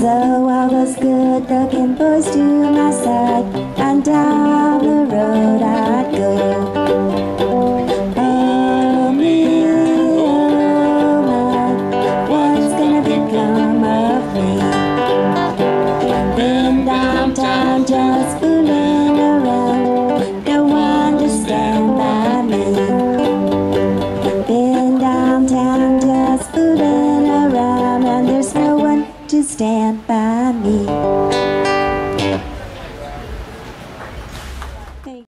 So I was good looking boys to my side and down.